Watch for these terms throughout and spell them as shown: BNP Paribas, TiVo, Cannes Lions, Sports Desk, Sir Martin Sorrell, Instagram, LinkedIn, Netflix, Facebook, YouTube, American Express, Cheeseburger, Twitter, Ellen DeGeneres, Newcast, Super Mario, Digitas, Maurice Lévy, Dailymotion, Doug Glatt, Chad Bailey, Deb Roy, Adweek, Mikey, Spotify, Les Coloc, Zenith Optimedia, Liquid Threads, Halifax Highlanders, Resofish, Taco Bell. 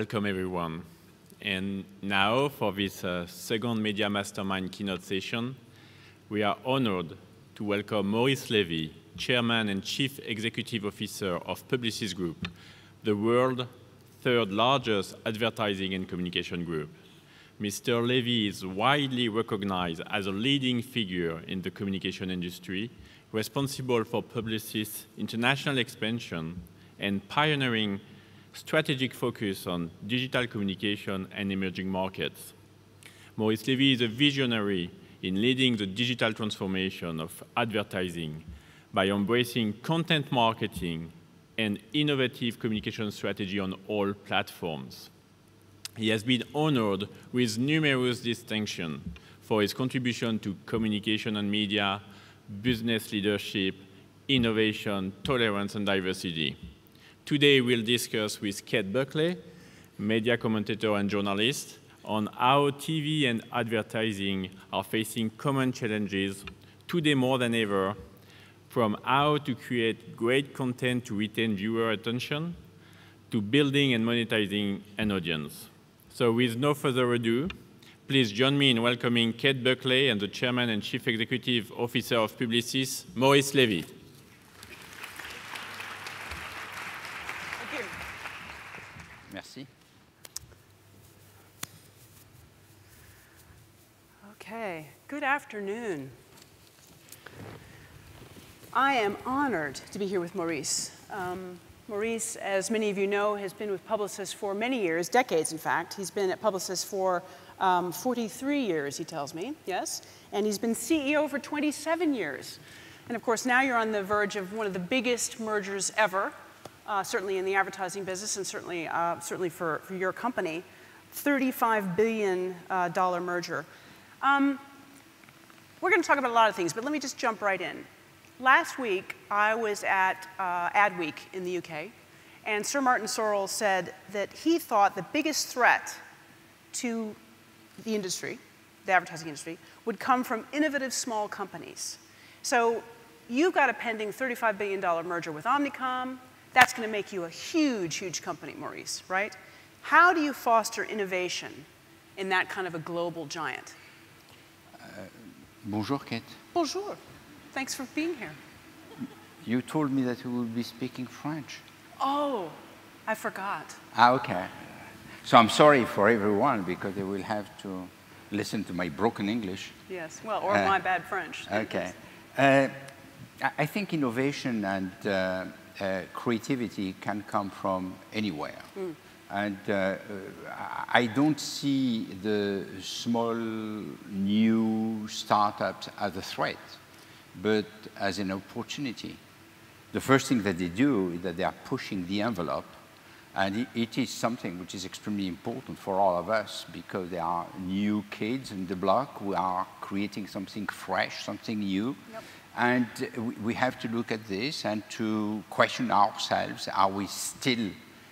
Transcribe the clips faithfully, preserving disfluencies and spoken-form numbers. Welcome everyone. And now for this uh, second Media Mastermind keynote session, we are honored to welcome Maurice Lévy, Chairman and Chief Executive Officer of Publicis Group, the world's third largest advertising and communication group. Mister Lévy is widely recognized as a leading figure in the communication industry, responsible for Publicis' international expansion and pioneering strategic focus on digital communication and emerging markets. Maurice Lévy is a visionary in leading the digital transformation of advertising by embracing content marketing and innovative communication strategy on all platforms. He has been honored with numerous distinctions for his contribution to communication and media, business leadership, innovation, tolerance, and diversity. Today we'll discuss with Kate Buckley, media commentator and journalist, on how T V and advertising are facing common challenges today more than ever, from how to create great content to retain viewer attention, to building and monetizing an audience. So with no further ado, please join me in welcoming Kate Buckley and the Chairman and Chief Executive Officer of Publicis, Maurice Lévy. Thank you. Merci. Okay, good afternoon. I am honored to be here with Maurice. Um, Maurice, as many of you know, has been with Publicis for many years, decades in fact. He's been at Publicis for Um, forty-three years, he tells me, yes? And he's been C E O for twenty-seven years. And of course, now you're on the verge of one of the biggest mergers ever, uh, certainly in the advertising business and certainly, uh, certainly for, for your company, thirty-five billion dollars uh, merger. Um, we're gonna talk about a lot of things, but let me just jump right in. Last week, I was at uh, Adweek in the U K, and Sir Martin Sorrell said that he thought the biggest threat to the industry, the advertising industry, would come from innovative small companies. So you've got a pending thirty-five billion dollars merger with Omnicom. That's going to make you a huge, huge company, Maurice, right? How do you foster innovation in that kind of a global giant? Uh, bonjour, Kate. Bonjour. Thanks for being here. You told me that you would be speaking French. Oh, I forgot. Ah, okay. So I'm sorry for everyone, because they will have to listen to my broken English. Yes, well, or uh, my bad French. Okay. Uh, I think innovation and uh, uh, creativity can come from anywhere. Mm. And uh, I don't see the small, new startups as a threat, but as an opportunity. The first thing that they do is that they are pushing the envelope. And it is something which is extremely important for all of us, because there are new kids in the block who are creating something fresh, something new. Yep. And we have to look at this and to question ourselves, are we still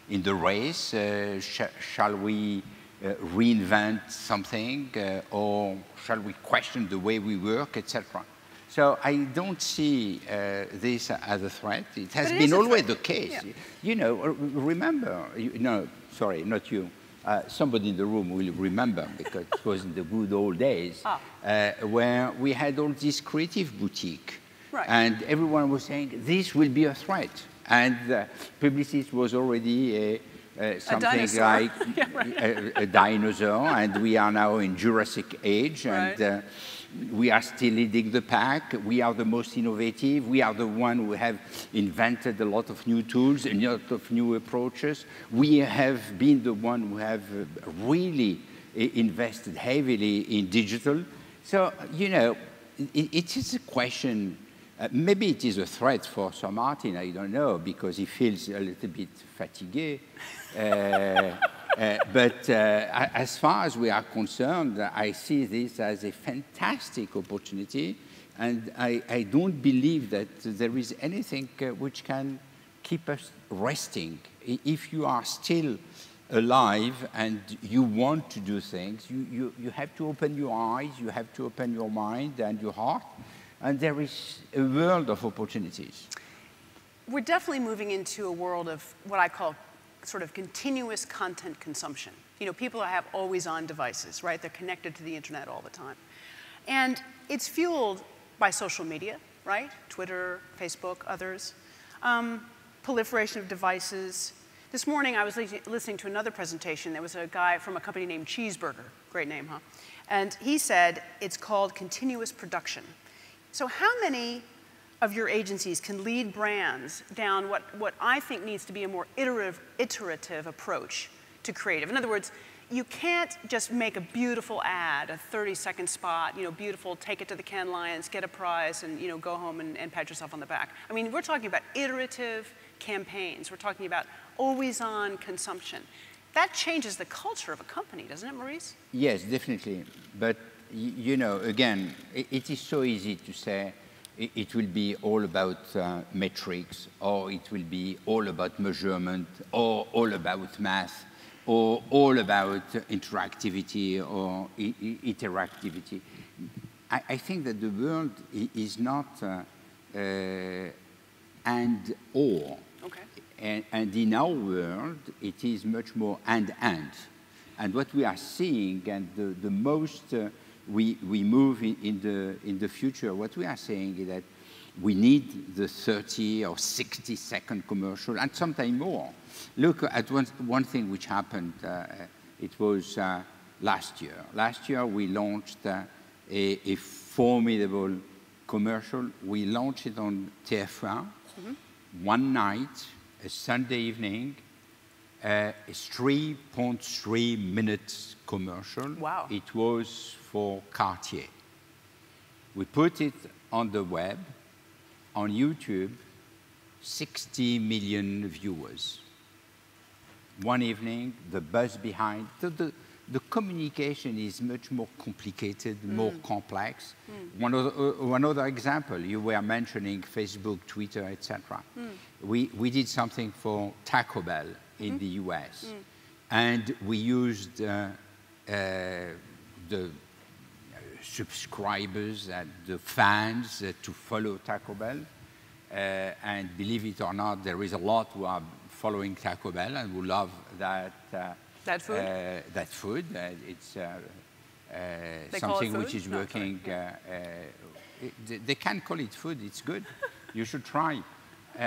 in the race? Uh, sh shall we uh, reinvent something? Uh, or shall we question the way we work, et cetera? So I don't see uh, this as a threat. It has it been always the case. Yeah. You know, remember, you, no, sorry, not you. Uh, somebody in the room will remember, because it was in the good old days, ah. uh, where we had all this creative boutique. Right. And everyone was saying, this will be a threat. And uh, Publicis was already a, Uh, something a like yeah, right. a, a dinosaur, and we are now in Jurassic age, and right. uh, we are still leading the pack. We are the most innovative. We are the one who have invented a lot of new tools, a lot of new approaches. We have been the one who have really invested heavily in digital. So, you know, it, it is a question. Uh, maybe it is a threat for Sir Martin, I don't know, because he feels a little bit fatigué. Uh, uh, but uh, as far as we are concerned, I see this as a fantastic opportunity, and I, I don't believe that there is anything uh, which can keep us resting. If you are still alive and you want to do things, you, you, you have to open your eyes, you have to open your mind and your heart. And there is a world of opportunities. We're definitely moving into a world of what I call sort of continuous content consumption. You know, people have always-on devices, right? They're connected to the internet all the time. And it's fueled by social media, right? Twitter, Facebook, others. Um, proliferation of devices. This morning I was listening to another presentation. There was a guy from a company named Cheeseburger. Great name, huh? And he said it's called continuous production. So how many of your agencies can lead brands down what, what I think needs to be a more iterative, iterative approach to creative? In other words, you can't just make a beautiful ad, a thirty-second spot, you know, beautiful, take it to the Cannes Lions, get a prize, and you know, go home and, and pat yourself on the back. I mean, we're talking about iterative campaigns. We're talking about always-on consumption. That changes the culture of a company, doesn't it, Maurice? Yes, definitely. But, you know, again, it, it is so easy to say it, it will be all about uh, metrics, or it will be all about measurement, or all about math, or all about interactivity or interactivity. I, I think that the world is not uh, uh, and or. Okay. And, and in our world, it is much more and and. And what we are seeing, and the, the most uh, we, we move in, in, the, in the future, what we are saying is that we need the thirty or sixty second commercial, and sometimes more. Look at one, one thing which happened. Uh, it was uh, last year. Last year we launched uh, a, a formidable commercial. We launched it on T F one, mm-hmm. one night, a Sunday evening, uh, a three point three minutes commercial. Wow. It was for Cartier. We put it on the web. On YouTube, sixty million viewers. One evening, the buzz behind. The, the, the communication is much more complicated, mm. more complex. Mm. One, other, uh, one other example, you were mentioning Facebook, Twitter, et cetera. Mm. We, we did something for Taco Bell in mm. the U S. Mm. And we used uh, uh, the subscribers and the fans uh, to follow Taco Bell. Uh, and believe it or not, there is a lot who are following Taco Bell and who love that uh, that food. Uh, that food. Uh, it's uh, uh, something it which is working. No, uh, uh, it, they can call it food. It's good. You should try. Uh,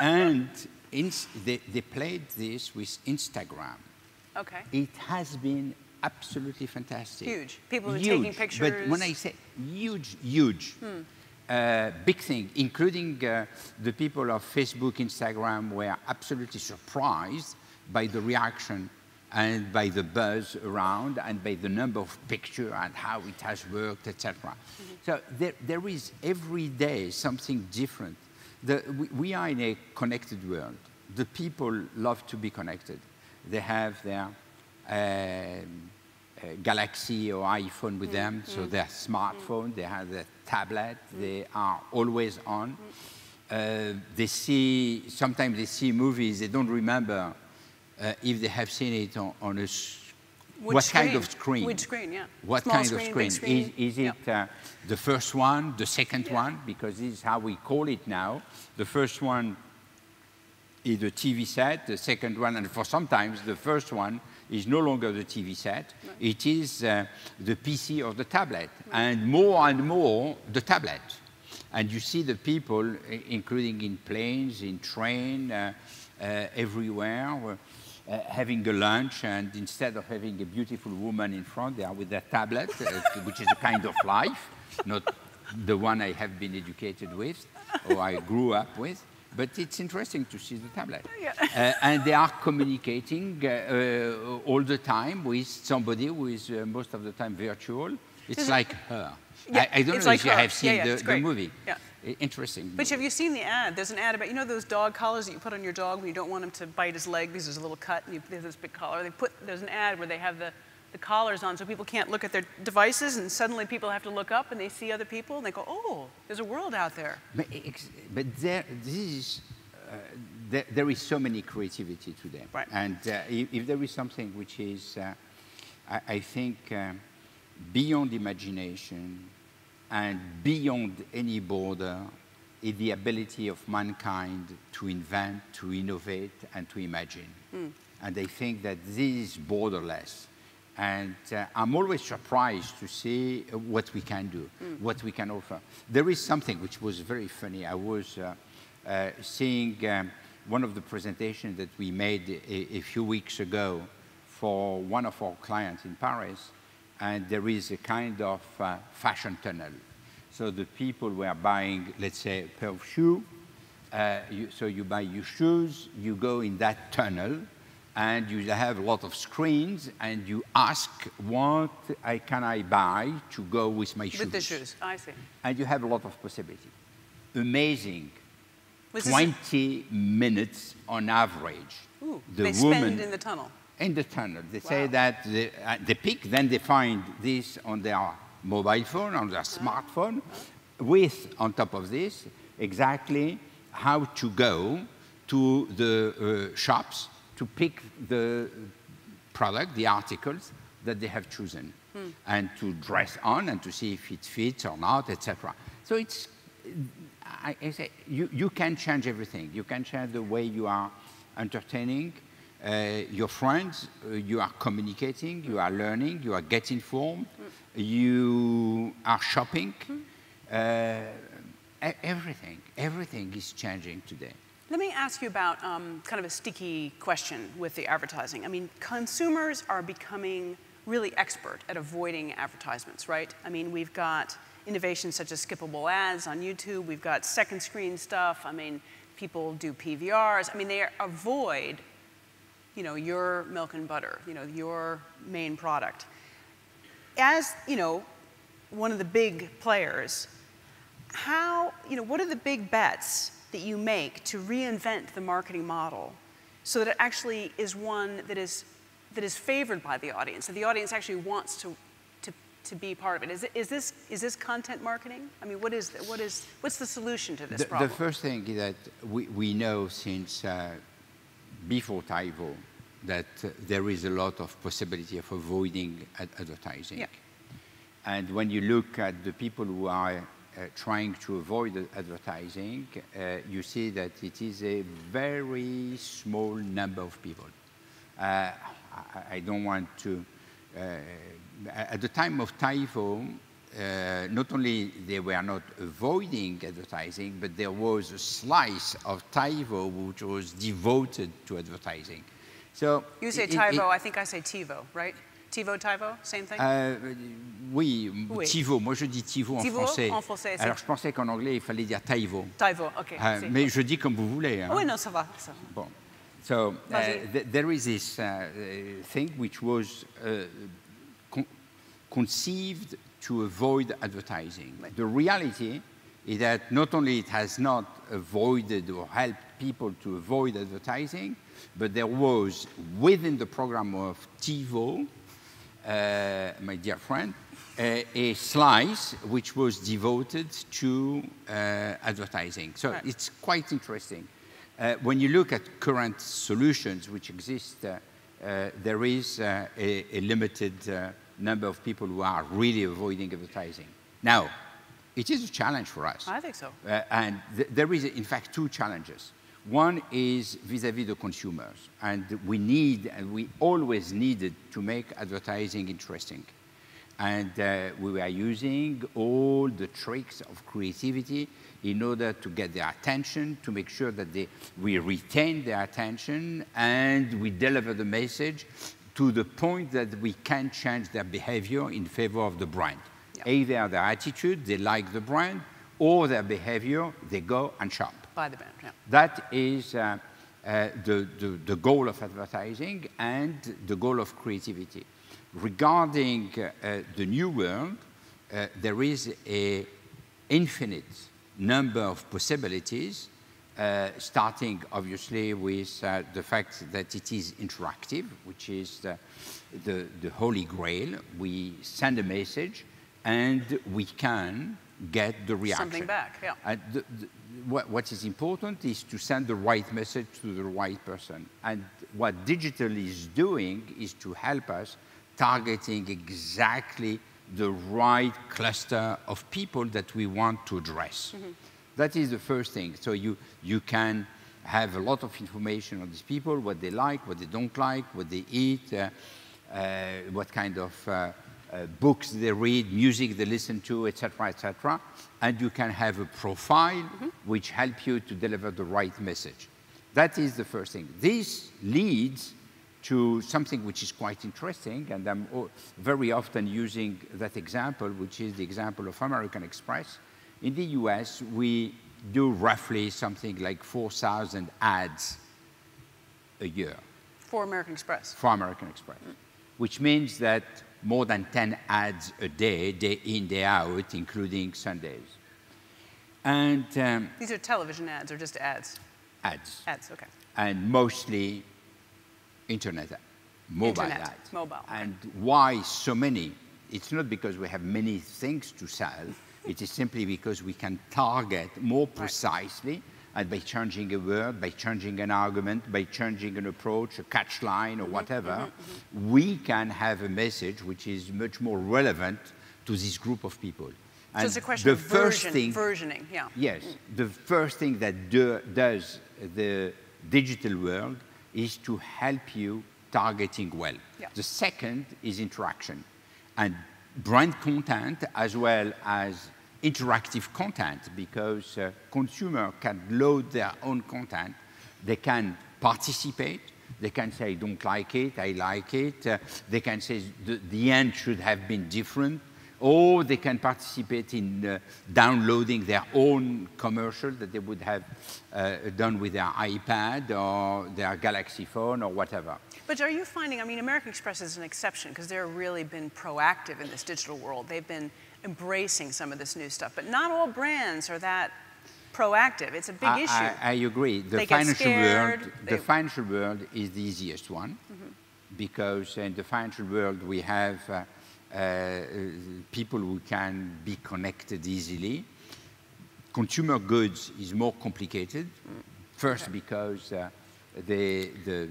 and ins they, they played this with Instagram. Okay. It has been absolutely fantastic. Huge. People are huge, taking pictures. But when I say huge, huge, hmm. uh, big thing, including uh, the people of Facebook, Instagram, were absolutely surprised by the reaction and by the buzz around and by the number of pictures and how it has worked, et cetera. Mm-hmm. So there, there is every day something different. The, we, we are in a connected world. The people love to be connected. They have their Uh, uh, Galaxy or iPhone with mm, them, mm, so their smartphone, mm. they have their tablet, mm. they are always on. Mm. Uh, they see, sometimes they see movies, they don't remember uh, if they have seen it on, on a, Which what screen? kind of screen? Which screen, yeah. What Small kind screen, of screen? screen. Is, is it yeah. uh, the first one, the second yeah. one? Because this is how we call it now. The first one is the T V set, the second one, and for sometimes the first one is no longer the T V set, right. it is uh, the P C or the tablet, right. and more and more the tablet. And you see the people, including in planes, in train, uh, uh, everywhere, uh, having a lunch, and instead of having a beautiful woman in front, they are with their tablet, uh, which is a kind of life, not the one I have been educated with, or I grew up with. But it's interesting to see the tablet. Yeah. uh, and they are communicating uh, uh, all the time with somebody who is uh, most of the time virtual. It's like her. Yeah, I, I don't know like if her. you have seen yeah, yeah, the, the movie. Yeah. Interesting. But movie. have you seen the ad? There's an ad about, you know those dog collars that you put on your dog when you don't want him to bite his leg because there's a little cut and you, there's this big collar. They put, there's an ad where they have the, the collars on so people can't look at their devices, and suddenly people have to look up and they see other people and they go, oh, there's a world out there. But, but there, this is, uh, there, there is so many creativity today. Right. And uh, if, if there is something which is, uh, I, I think, um, beyond imagination and beyond any border is the ability of mankind to invent, to innovate, and to imagine. Mm. And I think that this is borderless. And uh, I'm always surprised to see what we can do, mm. what we can offer. There is something which was very funny. I was uh, uh, seeing um, one of the presentations that we made a, a few weeks ago for one of our clients in Paris, and there is a kind of uh, fashion tunnel. So the people were buying, let's say, a pair of shoes. Uh, you, so you buy your shoes, you go in that tunnel, and you have a lot of screens, and you ask, what I, can I buy to go with my shoes? With the shoes, I see. And you have a lot of possibility. Amazing. Was twenty minutes on average. Ooh, the they woman spend in the tunnel? In the tunnel. They wow. say that they, uh, they pick, then they find this on their mobile phone, on their wow. smartphone, with, on top of this, exactly how to go to the uh, shops to pick the product, the articles that they have chosen, hmm. and to dress on and to see if it fits or not, et cetera. So it's, I, I say, you, you can change everything. You can change the way you are entertaining uh, your friends, uh, you are communicating, you are learning, you are getting informed, hmm. you are shopping. Hmm. Uh, everything, everything is changing today. Let me ask you about um, kind of a sticky question with the advertising. I mean, consumers are becoming really expert at avoiding advertisements, right? I mean, we've got innovations such as skippable ads on YouTube. We've got second screen stuff. I mean, people do P V Rs. I mean, they avoid, you know, your milk and butter, you know, your main product. As, you know, one of the big players, how, you know, what are the big bets that you make to reinvent the marketing model so that it actually is one that is, that is favored by the audience, that the audience actually wants to, to, to be part of it? Is, it, is, this, is this content marketing? I mean, what is, what is, what's the solution to this the, problem? The first thing is that we, we know since uh, before Taivo that uh, there is a lot of possibility of avoiding ad advertising. Yeah. And when you look at the people who are Uh, trying to avoid advertising, uh, you see that it is a very small number of people. Uh, I, I don't want to... Uh, at the time of Taivo, uh, not only they were not avoiding advertising, but there was a slice of Taivo which was devoted to advertising. So you say it, Taivo, it, I think I say TiVo, right? TiVo, TiVo, same thing? euh, oui, oui, TiVo. Moi, je dis TiVo, TiVo en français. En français. Alors, je pensais qu'en anglais, il fallait dire Taivo. Taivo, OK. Euh, si. Mais je dis comme vous voulez. Hein. Oui, non, ça va. Ça va. Bon. So, uh, th there is this uh, thing which was uh, con conceived to avoid advertising. Right. The reality is that not only it has not avoided or helped people to avoid advertising, but there was, within the program of TiVo, Uh, my dear friend, uh, a slice which was devoted to uh, advertising. So right. it's quite interesting. Uh, when you look at current solutions which exist, uh, uh, there is uh, a, a limited uh, number of people who are really avoiding advertising. Now, it is a challenge for us. I think so. Uh, and th there is, in fact, two challenges. One is vis-à-vis the consumers, and we need, and we always needed to make advertising interesting. And uh, we were using all the tricks of creativity in order to get their attention, to make sure that they, we retain their attention, and we deliver the message to the point that we can change their behavior in favor of the brand. Yep. Either their attitude, they like the brand, or their behavior, they go and shop. By the brand, yeah. That is uh, uh, the, the, the goal of advertising and the goal of creativity. Regarding uh, the new world, uh, there is an infinite number of possibilities, uh, starting obviously with uh, the fact that it is interactive, which is the, the, the holy grail. We send a message and we can get the reaction. Something back, yeah. Uh, the, the, What, what is important is to send the right message to the right person. And what digital is doing is to help us targeting exactly the right cluster of people that we want to address. Mm-hmm. That is the first thing. So you, you can have a lot of information on these people, what they like, what they don't like, what they eat, uh, uh, what kind of uh, uh, books they read, music they listen to, et cetera, et cetera. And you can have a profile mm-hmm. which helps you to deliver the right message. That is the first thing. This leads to something which is quite interesting, and I'm very often using that example, which is the example of American Express. In the U S, we do roughly something like four thousand ads a year. For American Express? For American Express, mm. which means that more than ten ads a day, day in, day out, including Sundays. And um, these are television ads or just ads? Ads. Ads, okay. And mostly internet, mobile internet, ads. Mobile. And why so many? It's not because we have many things to sell. It is simply because we can target more precisely, right. and by changing a word, by changing an argument, by changing an approach, a catch line or mm-hmm, whatever, mm-hmm, mm-hmm. we can have a message which is much more relevant to this group of people. So and it's a question the of version, thing, versioning, yeah. Yes, mm. the first thing that do, does the digital world is to help you targeting well. Yeah. The second is interaction. And brand content as well as interactive content, because uh, consumers can load their own content. They can participate. They can say, I don't like it, I like it. Uh, they can say, the, the end should have been different. Or they can participate in uh, downloading their own commercial that they would have uh, done with their iPad or their Galaxy phone or whatever. But are you finding, I mean, American Express is an exception because they've really been proactive in this digital world. They've been embracing some of this new stuff, but not all brands are that proactive. It's a big I, issue. I, I agree. The they financial get scared, world, they... the financial world is the easiest one mm-hmm. because in the financial world we have uh, Uh, people who can be connected easily. Consumer goods is more complicated, first okay. because uh, the, the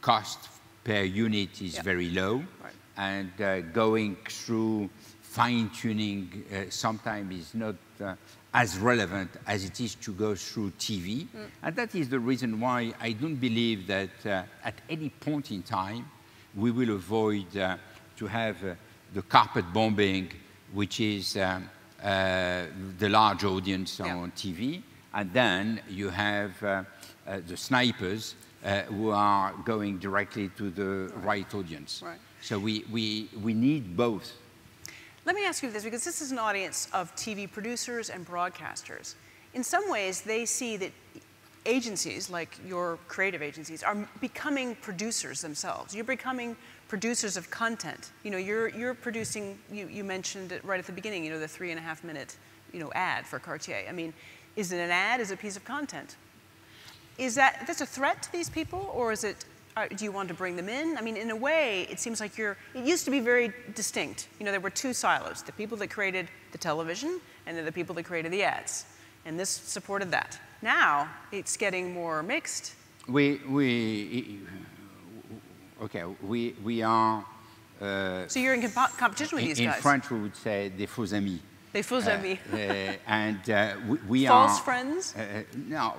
cost per unit is yeah. very low, right. and uh, going through fine-tuning uh, sometimes is not uh, as relevant as it is to go through T V. Mm. And that is the reason why I don't believe that uh, at any point in time we will avoid uh, to have uh, the carpet bombing, which is um, uh, the large audience yeah. on T V, and then you have uh, uh, the snipers uh, who are going directly to the right, right audience. Right. So we, we, we need both. Let me ask you this, because this is an audience of T V producers and broadcasters. In some ways, they see that agencies, like your creative agencies, are becoming producers themselves. You're becoming producers of content. You know, you're, you're producing, you, you mentioned it right at the beginning, you know, the three and a half minute, you know, ad for Cartier. I mean, is it an ad? Is it a piece of content? Is that, that's a threat to these people, or is it, uh, do you want to bring them in? I mean, in a way, it seems like you're, it used to be very distinct. You know, there were two silos, the people that created the television and then the people that created the ads. And this supported that. Now, it's getting more mixed. We, we, okay, we, we are... Uh, so you're in comp competition with in, these guys. In French, we would say des faux amis. Des faux amis. Uh, uh, and uh, we, we false are... False friends? Uh, no,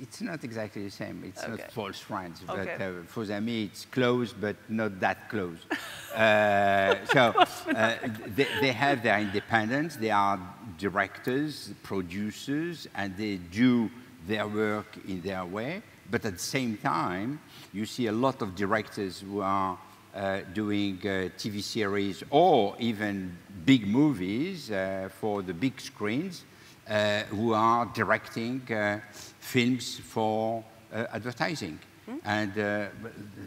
it's not exactly the same. It's okay. not false friends. Okay. But uh, faux amis, it's close, but not that close. uh, so uh, they, they have their independence. They are directors, producers, and they do their work in their way. But at the same time, you see a lot of directors who are uh, doing uh, T V series or even big movies uh, for the big screens, uh, who are directing uh, films for uh, advertising. Mm. And uh,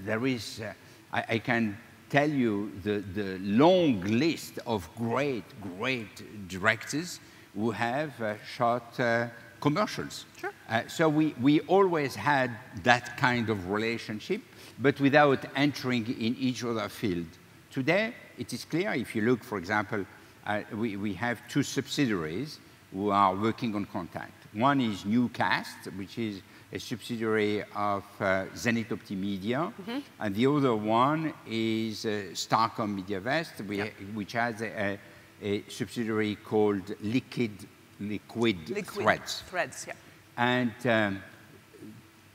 there is, uh, I, I can tell you the, the long list of great, great directors who have uh, shot uh, commercials. Sure. Uh, so we, we always had that kind of relationship, but without entering in each other's field. Today, it is clear, if you look, for example, uh, we, we have two subsidiaries who are working on content. One is Newcast, which is a subsidiary of uh, Zenith Optimedia, mm-hmm. and the other one is uh, Starcom MediaVest, yep. which has a, a subsidiary called Liquid Liquid, Liquid Threads. Threads, yeah. And um,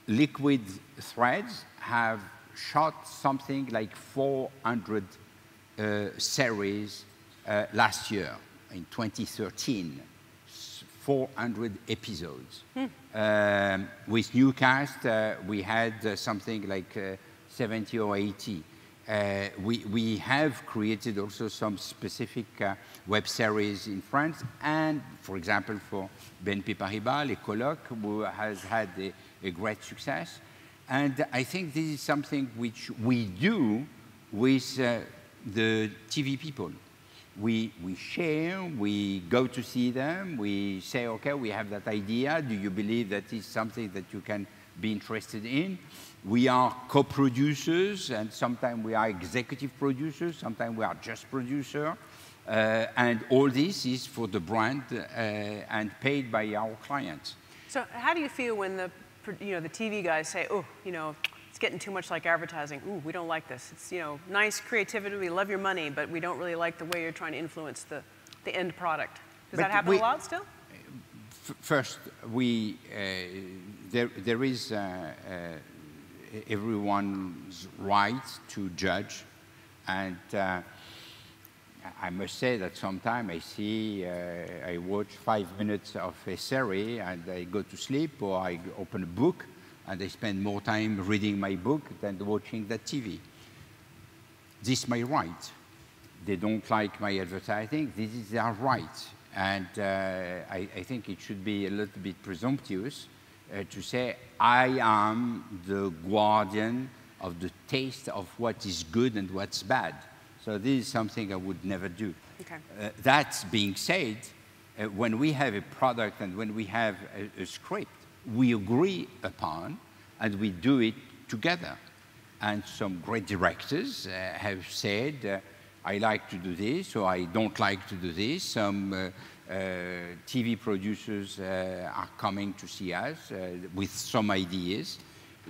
Liquid Threads have shot something like four hundred uh, series uh, last year, in twenty thirteen, four hundred episodes. Hmm. Um, with Newcast, uh, we had uh, something like uh, seventy or eighty. Uh, we, we have created also some specific uh, web series in France, and for example, for B N P Paribas, Les Coloc, who has had a, a great success. And I think this is something which we do with uh, the T V people. We, we share, we go to see them, we say, okay, we have that idea. Do you believe that is something that you can be interested in? We are co-producers, and sometimes we are executive producers, sometimes we are just producer, uh, and all this is for the brand uh, and paid by our clients. So how do you feel when the, you know, the T V guys say, oh, you know, it's getting too much like advertising. Ooh, we don't like this. It's, you know, nice creativity, we love your money, but we don't really like the way you're trying to influence the, the end product. Does but that happen we, a lot still? First, we, uh, there, there is uh, uh, everyone's right to judge, and uh, I must say that sometimes I see, uh, I watch five minutes of a series and I go to sleep, or I open a book and I spend more time reading my book than watching the T V. This is my right. They don't like my advertising, this is their right. And uh, I, I think it should be a little bit presumptuous Uh, to say, I am the guardian of the taste of what is good and what's bad. So this is something I would never do. Okay. Uh, that being said, uh, when we have a product and when we have a, a script, we agree upon and we do it together. And some great directors uh, have said, uh, I like to do this, or I don't like to do this. Some uh, Uh, T V producers uh, are coming to see us uh, with some ideas.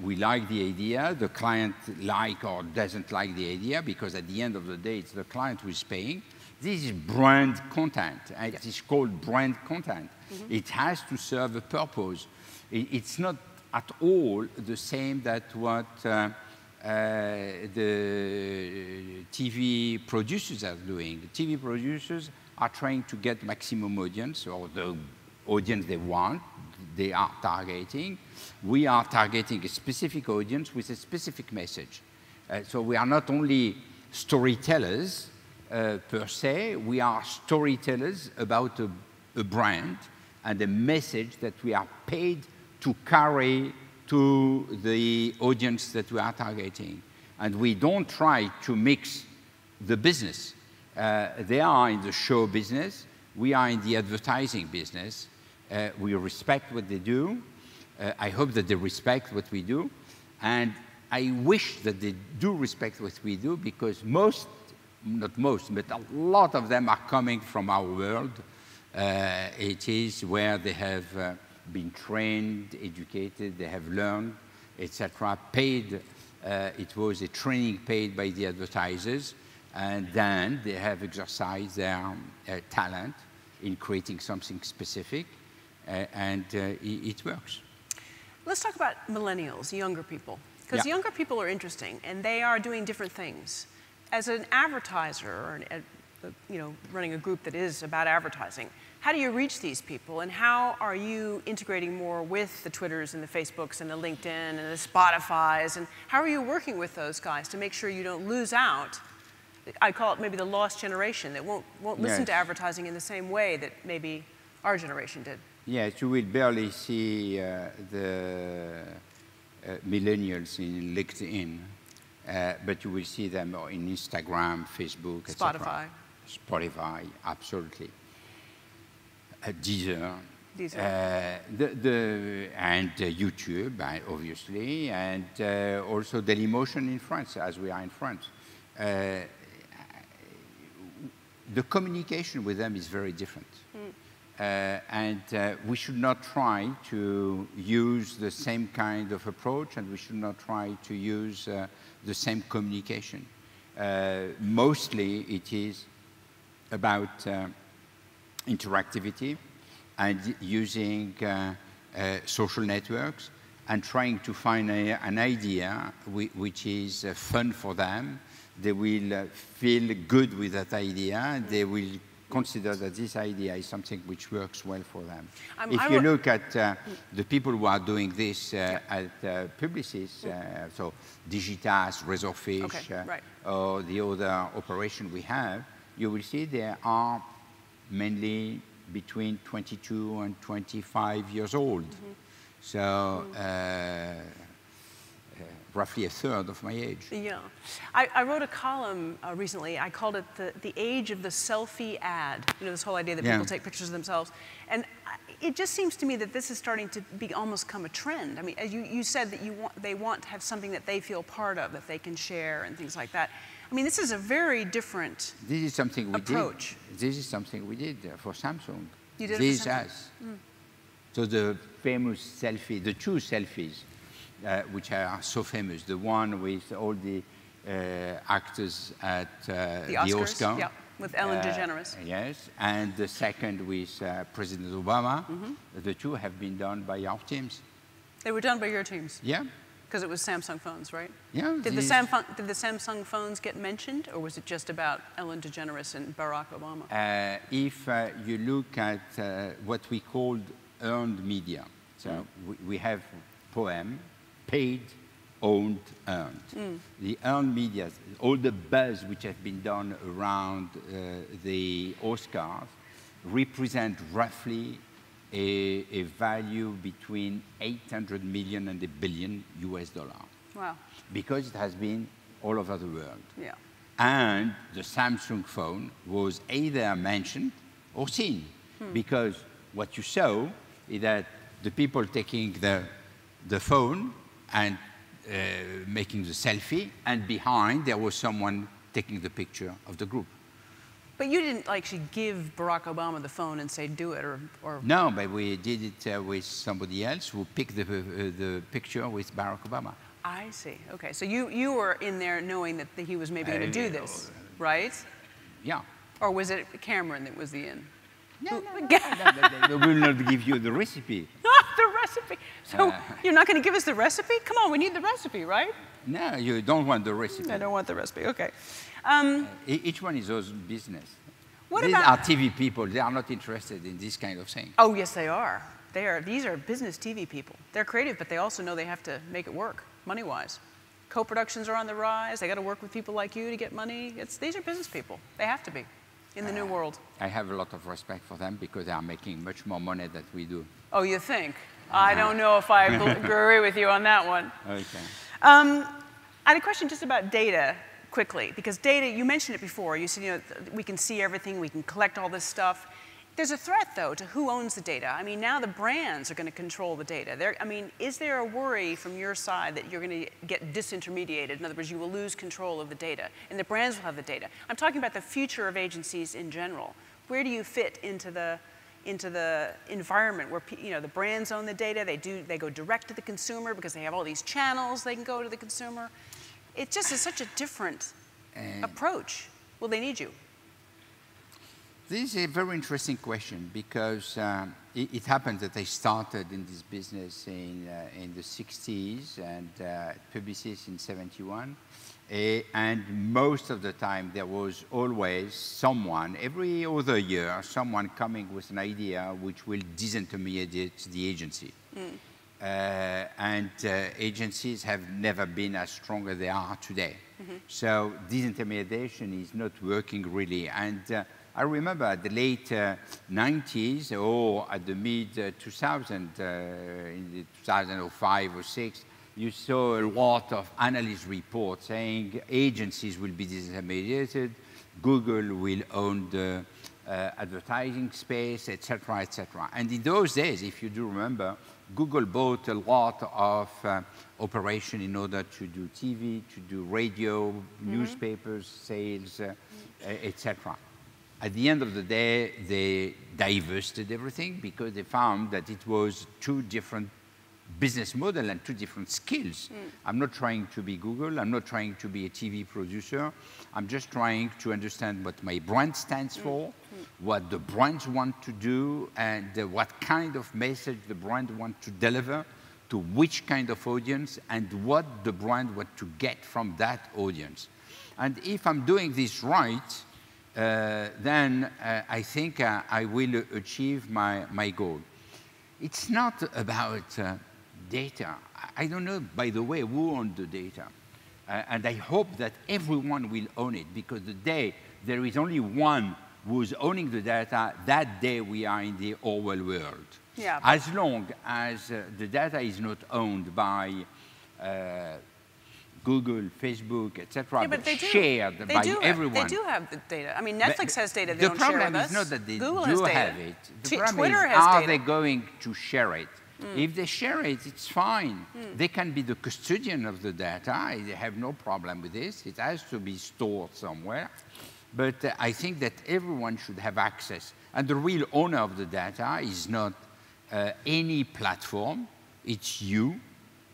We like the idea, the client like or doesn't like the idea, because at the end of the day, it's the client who is paying. This is brand content, and yes. It is called brand content. Mm-hmm. It has to serve a purpose. It, it's not at all the same that what uh, uh, the T V producers are doing. The T V producers are trying to get maximum audience, or the audience they want, they are targeting. We are targeting a specific audience with a specific message. Uh, so we are not only storytellers uh, per se, we are storytellers about a, a brand and a message that we are paid to carry to the audience that we are targeting. And we don't try to mix the business. Uh, they are in the show business, we are in the advertising business. Uh, we respect what they do. Uh, I hope that they respect what we do. And I wish that they do respect what we do, because most, not most, but a lot of them are coming from our world. Uh, it is where they have uh, been trained, educated, they have learned, et cetera, paid. Uh, it was a training paid by the advertisers. And then they have exercised their uh, talent in creating something specific, uh, and uh, it, it works. Let's talk about millennials, younger people, because yeah. Younger people are interesting, and they are doing different things. As an advertiser, or an, uh, you know, running a group that is about advertising, how do you reach these people, and how are you integrating more with the Twitters and the Facebooks and the LinkedIn and the Spotifys, and how are you working with those guys to make sure you don't lose out? I call it maybe the lost generation that won't, won't listen yes. to advertising in the same way that maybe our generation did. Yes, you will barely see uh, the uh, millennials in LinkedIn, uh, but you will see them in Instagram, Facebook, et cetera. Spotify. Spotify, absolutely. Uh, Deezer. These uh, the, the, and uh, YouTube, obviously, and uh, also Dailymotion in France, as we are in France. Uh, the communication with them is very different. Mm. Uh, and uh, we should not try to use the same kind of approach, and we should not try to use uh, the same communication. Uh, mostly it is about uh, interactivity, and using uh, uh, social networks and trying to find a, an idea which is uh, fun for them. They will uh, feel good with that idea. They will consider that this idea is something which works well for them. Um, if I you look at uh, the people who are doing this uh, yeah. at uh, Publicis, uh, so Digitas, Resofish, okay, uh, right. or the other operation we have, you will see there are mainly between twenty-two and twenty-five years old. Mm-hmm. So mm-hmm. uh, uh, roughly a third of my age. Yeah. I, I wrote a column uh, recently. I called it the, the age of the selfie ad. You know, this whole idea that yeah. people take pictures of themselves. And it just seems to me that this is starting to be almost come a trend. I mean, as you, you said that you want, they want to have something that they feel part of, that they can share and things like that. I mean, this is a very different approach. This is something we approach. did. This is something we did for Samsung. You did this it for Samsung? Us. Mm. So the famous selfie, the two selfies, uh, which are so famous, the one with all the uh, actors at uh, the, Oscars, the Oscar. Yeah, with Ellen DeGeneres. Uh, yes, and the second with uh, President Obama. Mm-hmm. The two have been done by our teams. They were done by your teams? Yeah. Because it was Samsung phones, right? Yeah. Did the, Samfun- did the Samsung phones get mentioned, or was it just about Ellen DeGeneres and Barack Obama? Uh, if uh, you look at uh, what we called earned media, so mm. we, we have P O E M, paid, owned, earned. Mm. The earned media, all the buzz which has been done around uh, the Oscars, represent roughly A, a value between eight hundred million and a billion U S dollar. Wow. Because it has been all over the world. Yeah. And the Samsung phone was either mentioned or seen. Hmm. Because what you saw is that the people taking the, the phone and uh, making the selfie, and behind there was someone taking the picture of the group. But you didn't actually give Barack Obama the phone and say, do it, or... or no, but we did it uh, with somebody else who picked the, uh, the picture with Barack Obama. I see. Okay, so you, you were in there knowing that he was maybe going to do this, right? Yeah. Or was it Cameron that was the in? No, no, no, no, no, no. They will not give you the recipe. The recipe? So uh, you're not going to give us the recipe? Come on, we need the recipe, right? No, you don't want the recipe. I don't want the recipe, okay. Um, uh, each one is those business. What These about, are T V people. They are not interested in this kind of thing. Oh, yes, they are. They are. These are business T V people. They're creative, but they also know they have to make it work, money-wise. Co-productions are on the rise. They got to work with people like you to get money. It's, these are business people. They have to be in the uh, new world. I have a lot of respect for them because they are making much more money than we do. Oh, you think? Uh, I don't know if I agree with you on that one. Okay. Um, I had a question just about data. Quickly, because data, you mentioned it before, you said, you know, we can see everything, we can collect all this stuff. There's a threat, though, to who owns the data. I mean, now the brands are going to control the data. They're, I mean, is there a worry from your side that you're going to get disintermediated? In other words, you will lose control of the data, and the brands will have the data. I'm talking about the future of agencies in general. Where do you fit into the, into the environment where, you know, the brands own the data, they, do, they go direct to the consumer because they have all these channels they can go to the consumer? It just is such a different um, approach. Will they need you? This is a very interesting question because um, it, it happened that I started in this business in, uh, in the sixties and uh, Publicis in seventy-one. Uh, and most of the time there was always someone, every other year, someone coming with an idea which will disintermediate the agency. Mm. Uh, and uh, agencies have never been as strong as they are today. Mm-hmm. So disintermediation is not working really. And uh, I remember at the late uh, nineties or at the mid uh, two thousand, uh, in the two thousand five or six, you saw a lot of analyst reports saying agencies will be disintermediated, Google will own the uh, advertising space, et cetera, et cetera. And in those days, if you do remember, Google bought a lot of uh, operation in order to do T V, to do radio, mm-hmm. newspapers, sales, uh, et cetera. At the end of the day, they divested everything because they found that it was two different business models and two different skills. Mm. I'm not trying to be Google. I'm not trying to be a T V producer. I'm just trying to understand what my brand stands mm. for, mm. what the brands want to do and what kind of message the brand want to deliver to which kind of audience and what the brand want to get from that audience. And if I'm doing this right, uh, then uh, I think uh, I will achieve my, my goal. It's not about uh, data. I don't know, by the way, who owned the data. Uh, and I hope that everyone will own it, because the day there is only one who's owning the data, that day we are in the Orwell world. Yeah, as long as uh, the data is not owned by uh, Google, Facebook, et cetera, yeah, but, but they shared do. They by do everyone. Have, they do have the data. I mean, Netflix but has data. They the don't share with us. The problem is not that they Google do have it. The T problem Twitter is, has are data. They going to share it? Mm. If they share it, it's fine. Mm. They can be the custodian of the data. I have no problem with this. It has to be stored somewhere. But uh, I think that everyone should have access. And the real owner of the data is not uh, any platform. It's you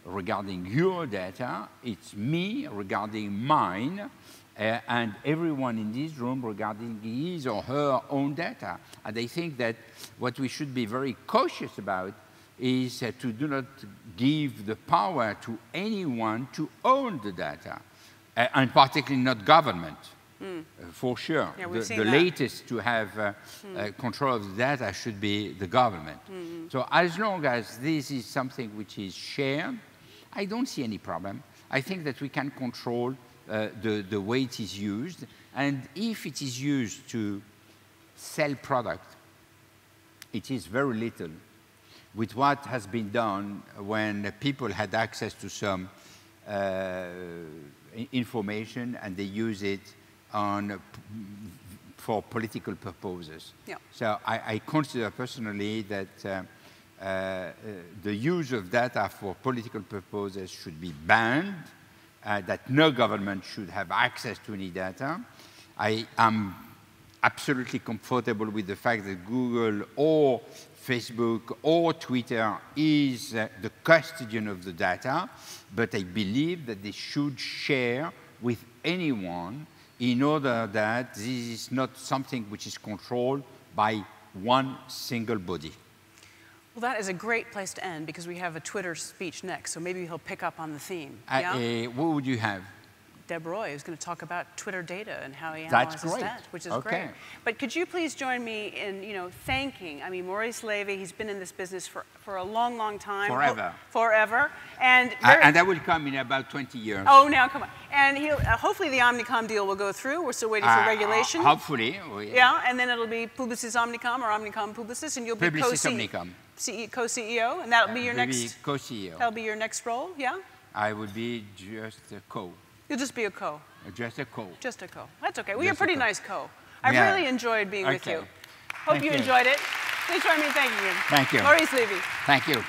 regarding your data. It's me regarding mine. Uh, and everyone in this room regarding his or her own data. And I think that what we should be very cautious about is uh, to do not give the power to anyone to own the data, uh, and particularly not government, mm. uh, for sure. Yeah, the the latest to have uh, mm. uh, control of the data should be the government. Mm-hmm. So as long as this is something which is shared, I don't see any problem. I think that we can control uh, the, the way it is used, and if it is used to sell product, it is very little with what has been done when people had access to some uh, information and they use it on, for political purposes. Yeah. So I, I consider personally that uh, uh, the use of data for political purposes should be banned, uh, that no government should have access to any data. I am absolutely comfortable with the fact that Google or Facebook or Twitter is uh, the custodian of the data, but I believe that they should share with anyone in order that this is not something which is controlled by one single body. Well, that is a great place to end, because we have a Twitter speech next, so maybe he'll pick up on the theme. Uh, yeah? uh, what would you have? Deb Roy is going to talk about Twitter data and how he analyzes that, which is okay. Great. But could you please join me in, you know, thanking, I mean, Maurice Lévy, he's been in this business for, for a long, long time. Forever. Ho forever. And I, and that will come in about twenty years. Oh, now, come on. And he'll, uh, hopefully the Omnicom deal will go through. We're still waiting for uh, regulation. Uh, hopefully. Oh, yeah. yeah, and then it'll be Publicis Omnicom or Omnicom Publicis, and you'll be co-C E O, and that'll uh, be your next... co-C E O. That'll be your next role, yeah? I would be just a co. You'll just be a co. Just a co. Just a co. That's okay. Well, just you're a pretty co. nice co. I yeah. really enjoyed being okay. with you. Hope you, you enjoyed it. Please join me in thanking you. Thank you. Maurice Lévy. Thank you.